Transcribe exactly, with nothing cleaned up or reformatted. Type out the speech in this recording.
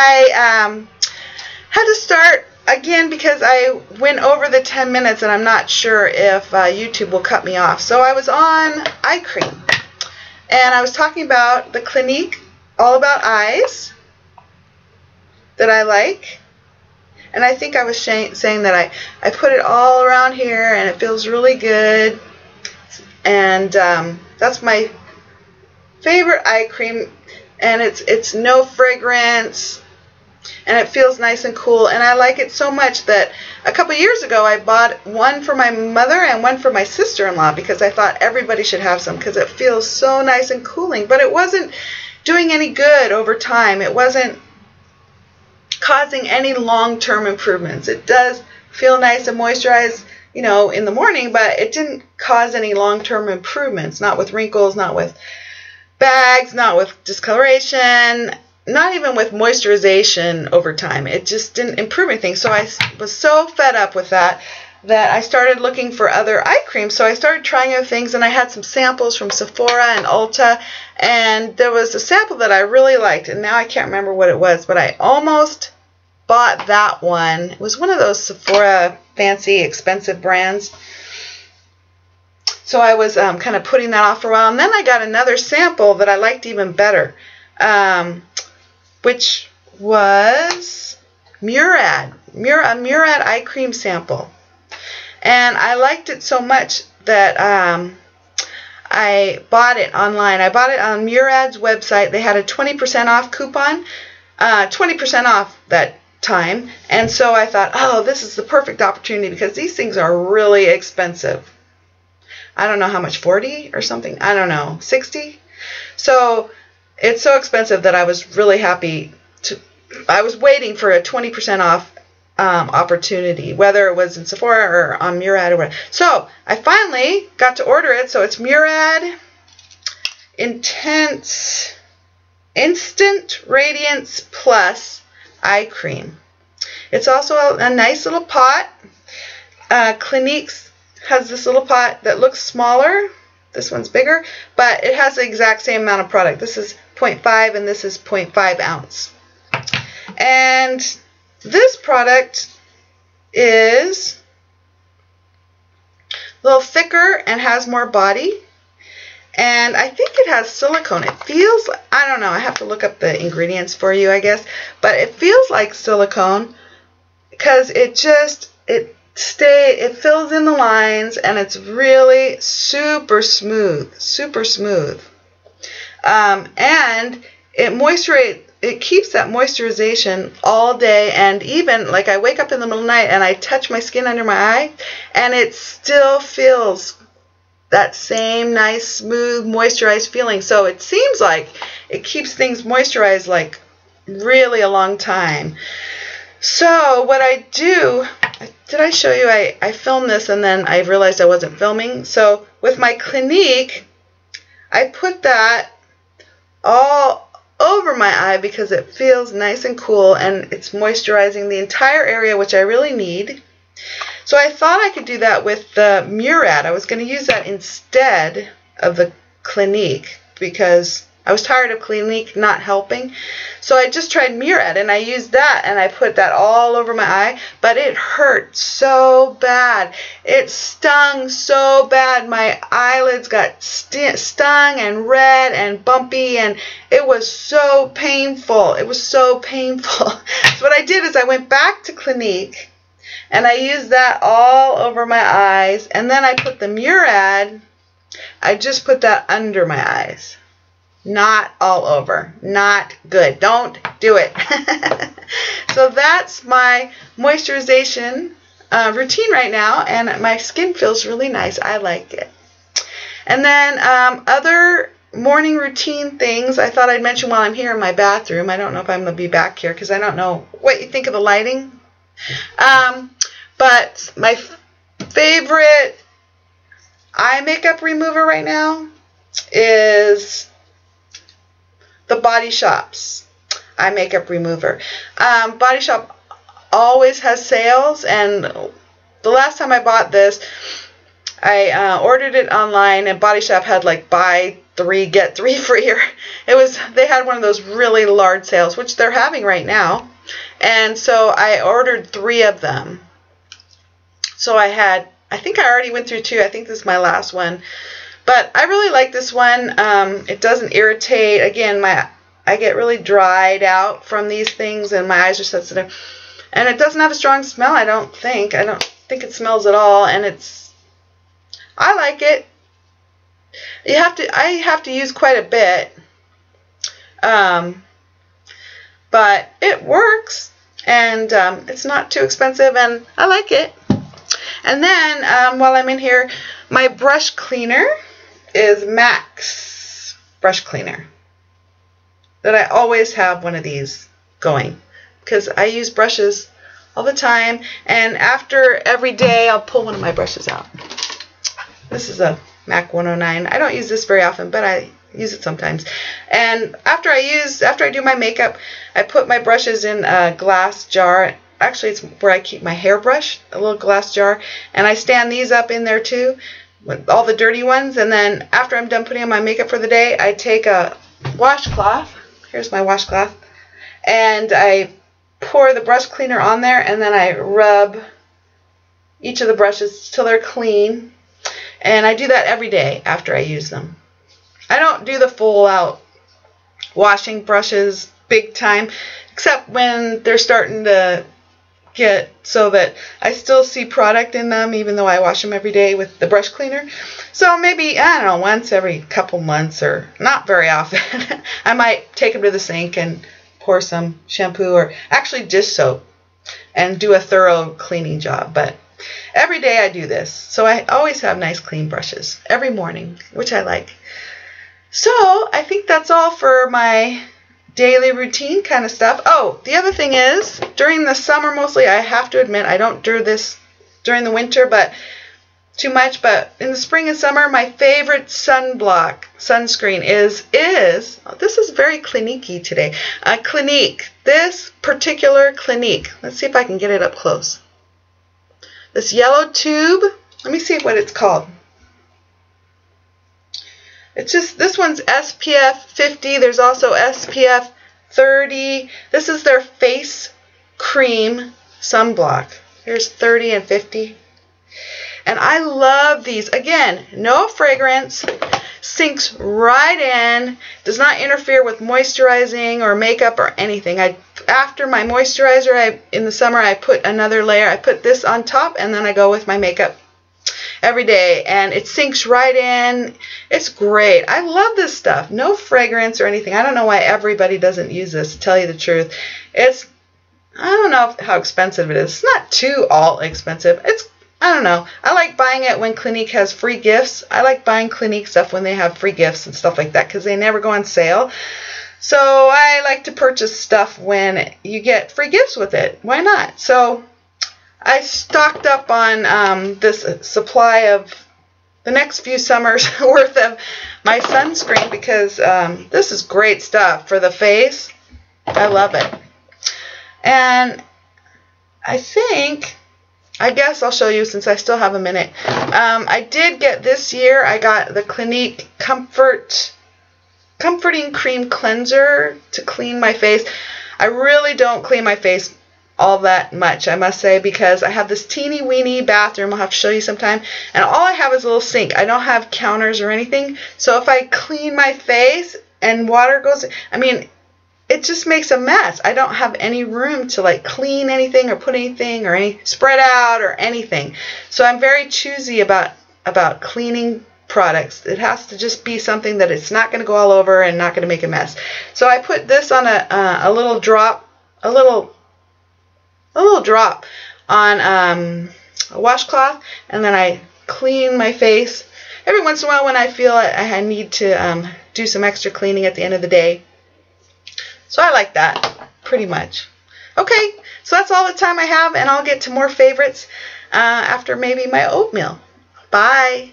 I um, had to start again because I went over the ten minutes and I'm not sure if uh, YouTube will cut me off. So I was on eye cream and I was talking about the Clinique All About Eyes that I like. And I think I was saying that I, I put it all around here and it feels really good. And um, that's my favorite eye cream. And it's, it's no fragrance. And it feels nice and cool. And I like it so much that a couple years ago I bought one for my mother and one for my sister-in-law. Because I thought everybody should have some. Because it feels so nice and cooling. But it wasn't doing any good over time. It wasn't causing any long-term improvements. It does feel nice and moisturized, you know, in the morning, but it didn't cause any long-term improvements, not with wrinkles, not with bags, not with discoloration, not even with moisturization over time. It just didn't improve anything. So I was so fed up with that that I started looking for other eye creams. So I started trying other things, and I had some samples from Sephora and Ulta, and there was a sample that I really liked, and now I can't remember what it was, but I almost bought that one. It was one of those Sephora fancy expensive brands. So I was um, kind of putting that off for a while, and then I got another sample that I liked even better, um, which was Murad, Murad, Murad eye cream sample. And I liked it so much that um, I bought it online. I bought it on Murad's website. They had a twenty percent off coupon, uh, twenty percent off that time. And so I thought, oh, this is the perfect opportunity because these things are really expensive. I don't know how much, forty or something? I don't know, sixty? So it's so expensive that I was really happy to, I was waiting for a twenty percent off Um, opportunity, whether it was in Sephora or on Murad or whatever. So I finally got to order it. So it's Murad Intense Instant Radiance Plus Eye Cream. It's also a, a nice little pot. Uh, Clinique has this little pot that looks smaller. This one's bigger, but it has the exact same amount of product. This is zero point five and this is zero point five ounce. And this product is a little thicker and has more body, and I think it has silicone. It feels like, I don't know, I have to look up the ingredients for you, I guess, but it feels like silicone because it just, it stay, it fills in the lines, and it's really super smooth, super smooth, um, and it moisturizes. It keeps that moisturization all day, and even like I wake up in the middle of the night and I touch my skin under my eye and it still feels that same nice, smooth, moisturized feeling. So it seems like it keeps things moisturized like really a long time. So what I do, did I show you I, I filmed this and then I realized I wasn't filming? So with my Clinique, I put that all over my eye because it feels nice and cool, and it's moisturizing the entire area, which I really need. So I thought I could do that with the Murad. I was going to use that instead of the Clinique because I was tired of Clinique not helping. So I just tried Murad, and I used that, and I put that all over my eye, but it hurt so bad. It stung so bad. My eyelids got st stung and red and bumpy, and it was so painful. It was so painful. So what I did is I went back to Clinique, and I used that all over my eyes, and then I put the Murad. I just put that under my eyes. Not all over. Not good. Don't do it. So that's my moisturization uh, routine right now, and my skin feels really nice. I like it. And then um, other morning routine things I thought I'd mention while I'm here in my bathroom. I don't know if I'm going to be back here because I don't know what you think of the lighting. Um, but my favorite eye makeup remover right now is the Body Shop's eye makeup remover. Um, Body Shop always has sales, and the last time I bought this, I uh, ordered it online, and Body Shop had like buy three, get three free. It was, they had one of those really large sales, which they're having right now. And so I ordered three of them. So I had, I think I already went through two. I think this is my last one. But I really like this one. Um, it doesn't irritate. Again, my I get really dried out from these things, and my eyes are sensitive. And it doesn't have a strong smell, I don't think. I don't think it smells at all, and it's, I like it. You have to, I have to use quite a bit. Um, but it works, and um, it's not too expensive, and I like it. And then, um, while I'm in here, my brush cleaner is MAC's brush cleaner. That I always have one of these going, because I use brushes all the time, and after every day I'll pull one of my brushes out. This is a MAC one oh nine. I don't use this very often, but I use it sometimes. And after I use, after I do my makeup, I put my brushes in a glass jar. Actually, it's where I keep my hairbrush, a little glass jar, and I stand these up in there too, with all the dirty ones. And then after I'm done putting on my makeup for the day, I take a washcloth. Here's my washcloth, and I pour the brush cleaner on there, and then I rub each of the brushes till they're clean, and I do that every day after I use them. I don't do the full out washing brushes big time, except when they're starting to get so that I still see product in them, even though I wash them every day with the brush cleaner. So maybe, I don't know, once every couple months, or not very often, I might take them to the sink and pour some shampoo, or actually dish soap, and do a thorough cleaning job. But every day I do this, so I always have nice clean brushes every morning, which I like. So I think that's all for my daily routine kind of stuff. Oh, the other thing is, during the summer mostly, I have to admit, I don't do this during the winter, but too much, but in the spring and summer, my favorite sunblock, sunscreen is, is, oh, this is very Clinique-y today, uh, Clinique, this particular Clinique. Let's see if I can get it up close. This yellow tube, let me see what it's called. It's just, this one's S P F fifty. There's also S P F thirty. This is their face cream sunblock. Here's thirty and fifty. And I love these. Again, no fragrance. Sinks right in. Does not interfere with moisturizing or makeup or anything. I, after my moisturizer, I, in the summer, I put another layer. I put this on top, and then I go with my makeup every day, and it sinks right in. It's great. I love this stuff. No fragrance or anything. I don't know why everybody doesn't use this, to tell you the truth. It's, I don't know how expensive it is. It's not too all expensive. It's, I don't know. I like buying it when Clinique has free gifts. I like buying Clinique stuff when they have free gifts and stuff like that, because they never go on sale. So I like to purchase stuff when you get free gifts with it. Why not? So I stocked up on um, this supply of the next few summers worth of my sunscreen, because um, this is great stuff for the face. I love it. And I think, I guess I'll show you since I still have a minute. Um, I did get this year, I got the Clinique Comfort Comforting Cream Cleanser to clean my face. I really don't clean my face all that much, I must say, because I have this teeny weeny bathroom. I'll have to show you sometime, and all I have is a little sink. I don't have counters or anything, so if I clean my face and water goes, I mean, it just makes a mess. I don't have any room to like clean anything or put anything or any spread out or anything. So I'm very choosy about about cleaning products. It has to just be something that it's not going to go all over and not going to make a mess. So I put this on a uh, a little drop, a little a little drop on um, a washcloth, and then I clean my face every once in a while when I feel I, I need to um, do some extra cleaning at the end of the day. So I like that pretty much. Okay, so that's all the time I have, and I'll get to more favorites uh, after maybe my oatmeal. Bye.